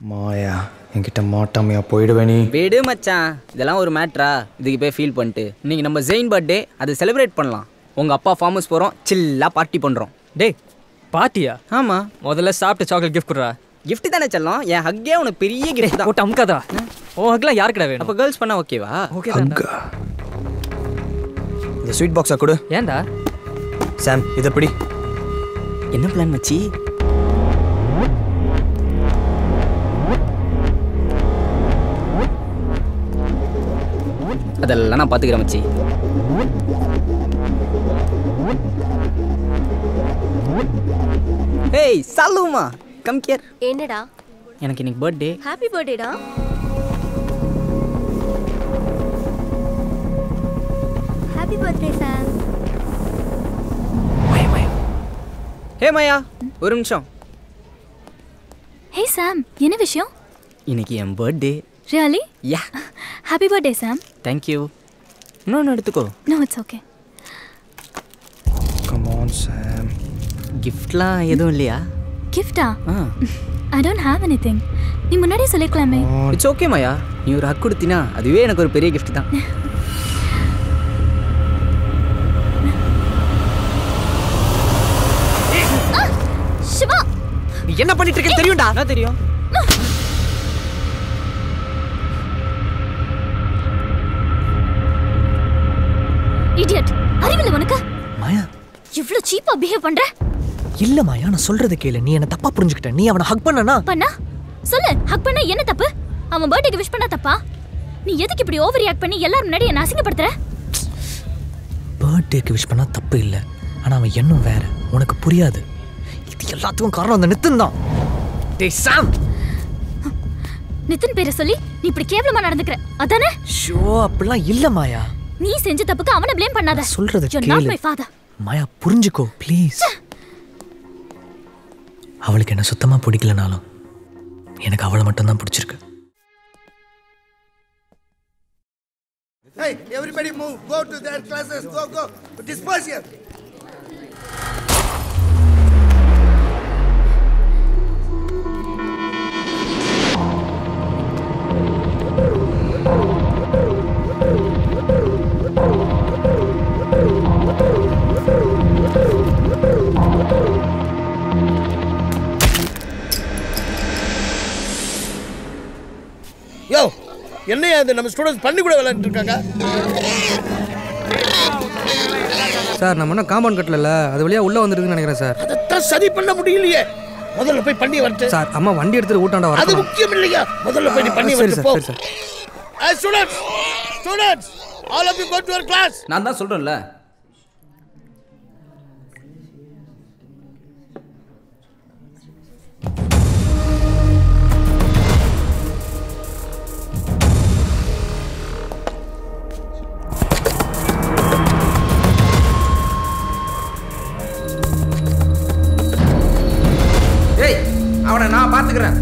Maya, I'm going to மச்சான். இதெல்லாம் ஒரு மேட்டரா. இதுக்கு போய் ஃபீல் பண்ணிட்டு. நீங்க நம்ம ஜெயின் பர்த்டே அதை செலிப்ரேட் பண்ணலாம். உங்க அப்பா ஃபார்மஸ் போறோம். சில்லா பார்ட்டி பண்றோம். டேய், பார்ட்டியா? ஆமா. முதல்ல சாப்பிட்டு சாக்லேட் gift குடுறா. gift தானே செல்லம். என் ஹக்கே உனக்கு பெரிய gift தான். போட்டு அம்காதா. ஓ ஹக்லாம் யாருக்குடா வேணும்? அப்ப गर्ल्स பண்ணா ஓகேவா? ஓகே தான். இந்த ஸ்வீட் பாக்ஸா கொடு. ஏன்டா? சாம், இத பிடி. என்ன பிளான் மச்சி? அதெல்லாம் நான் பாத்துக்கிறேன் மச்சி. ஏய் சலூமா, கம் ஹியர். என்னடா? எனக்கு இன்னைக்கு பர்த்டே. ஹேப்பி பர்த்டே டா. Happy birthday sir. Maya Maya. Hey Maya, ஒரு நிமிஷம். ஹே சாம், என்ன விஷயம்? இன்னைக்கு என் birthday. Really? Yeah. Happy birthday, Sam. Thank you. No, go. No, it's okay. Come on, Sam. Gift la edho illaya? Gift ah? I don't have anything. Nee munadi sollikalame. It's okay, Maya. Nee oru hug kuduthina aduve enakku oru periya gift dhaan. Shiva. Nee enna panniterukku theriyumda? Na theriyum. Idiot! அறிவில்லை உனக்கு? மாயா! இவ்வளவு சீப்பா behave பண்ற? இல்ல மாயா, நான் சொல்றத கேளு. நீ என்ன தப்பா புரிஞ்சுக்கிட்ட. நீ அவனை ஹக் பண்ணனா? பண்ணா? சொல்லு, ஹக் பண்ணா என்ன தப்பு? அவன் பர்த்டேக்கு விஷ் பண்ணா தப்பா? நீ எதுக்கு இப்படி ஓவர் ரியாக்ட் பண்ணி எல்லார முன்னாடி என்ன அசிங்கப்படுத்துற? பர்த்டேக்கு விஷ் பண்ணா தப்பு இல்ல. ஆனா அவன் என்ன வேற. உனக்கு புரியாது. இது எல்லாத்துக்கும் காரணம் அந்த நிதின் தான். டேய் சாம்! நிதின் பேரை சொல்லி நீ இப்படி கேவலமா நடந்துக்கற. அதானே? ஷோ அப்பலாம் இல்ல மாயா. நீ செஞ்ச தப்புக்கு அவனை ப்ளேம் பண்ணாத. சொல்றத கேளு மாயா, புரிஞ்சுக்கோ ப்ளீஸ். அவளுக்கு என்ன சுத்தமா பிடிக்கலனாலும் எனக்கு அவளை மட்டும் தான் பிடிச்சிருக்கு. Hey, everybody move, go to their classes, go, disperse here. என்னையா இது நம்ம ஸ்டூடெண்ட்ஸ் பண்ணி கூட விளையாடிட்டு இருக்காங்க சார். நம்ம என்ன காம்பவுண்ட் கட்டல, அது வழியா உள்ள வந்துருக்குன்னு நினைக்கிறேன் சார். அத சரி பண்ண முடியலையே. முதல்ல போய் பண்ணி வரட்டும் சார். அம்மா வண்டி எடுத்துட்டு ஊட்டாண்டா வரட்டும். அது முக்கியம் இல்லையா, முதல்ல போய் பண்ணி வரட்டும் போ. I students all of you go to your class. நான் தான் சொல்றேன்ல. அவனை நான் பார்த்துக்கிறேன்.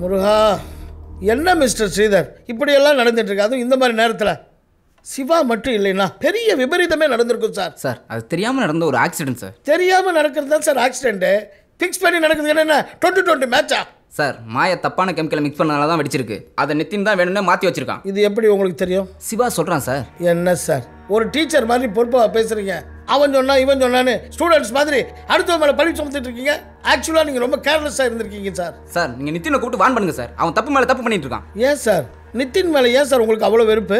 முருகா, என்ன மிஸ்டர் ஸ்ரீதர் இப்படியெல்லாம் நடந்துட்டு இருக்கு? அதுவும் இந்த மாதிரி நேரத்தில் சிவா மட்டும் இல்லைன்னா பெரிய விபரீதமே நடந்திருக்கும் சார். சார், அது தெரியாமல் நடந்த ஒரு ஆக்சிடென்ட் சார். தெரியாமல் நடக்கிறது தான் சார் ஆக்சிடென்ட்டு. ஃபிக்ஸ் பண்ணி நடக்குதுன்னா என்ன 20-20 மேட்சா சார்? மாயை தப்பான கெமிக்கலை மிக்ஸ் பண்ணனால தான் வெடிச்சிருக்கு. அதை நித்தின் தான் வேணும்னு மாற்றி வச்சிருக்கான். இது எப்படி உங்களுக்கு தெரியும்? சிவா சொல்கிறான் சார். என்ன சார் ஒரு டீச்சர் மாதிரி பொறுப்பாக பேசுகிறீங்க. அவன் சொன்னான் இவன் சொன்னான்னு ஸ்டூடெண்ட்ஸ் மாதிரி அடுத்தவன் மேலே பழி சுமத்துட்டு இருக்கீங்க. ஆக்சுவலாக நீங்கள் ரொம்ப கேர்லெஸ்ஸாக இருந்திருக்கீங்க சார். சார், நீங்கள் நிதினை கூப்பிட்டு வான் பண்ணுங்க சார். அவன் தப்பு மேலே தப்பு பண்ணிட்டு இருக்கான். ஏன் சார் நிதின் மேலே ஏன் சார் உங்களுக்கு அவ்வளோ வெறுப்பு?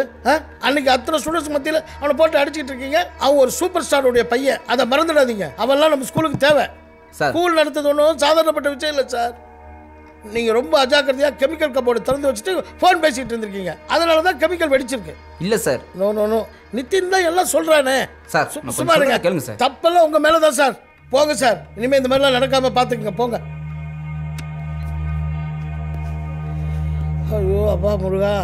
அன்னைக்கு அத்தனை ஸ்டூடெண்ட்ஸ் மத்தியில் அவனை போட்டு அடிச்சுட்டு இருக்கீங்க. அவன் ஒரு சூப்பர் ஸ்டாருடைய பையன், அதை மறந்துடாதீங்க. அவெல்லாம் நம்ம ஸ்கூலுக்கு தேவை சார். ஸ்கூல் நடத்தது ஒன்றும் சாதாரணப்பட்ட விஷயம் இல்லை சார். நீங்க ரொம்ப அஜாக்கிரதையா கெமிக்கல் கபோர்டு திறந்து வச்சிட்டு ஃபோன் பேசிட்டு இருந்திருக்கீங்க. அதனால தான் கெமிக்கல் வெடிச்சிருக்கு. இல்ல sir. No no no. Nitin தான் எல்லாம் சொல்றானே. சார் சும்மா இருங்க. கேளுங்க சார். தப்பெல்லாம் உங்க மேல தான் சார். போங்க சார். இனிமே இந்த மாதிரிலாம் நடக்காம பாத்துக்கங்க. போங்க. ஐயோ அப்பா முருகா.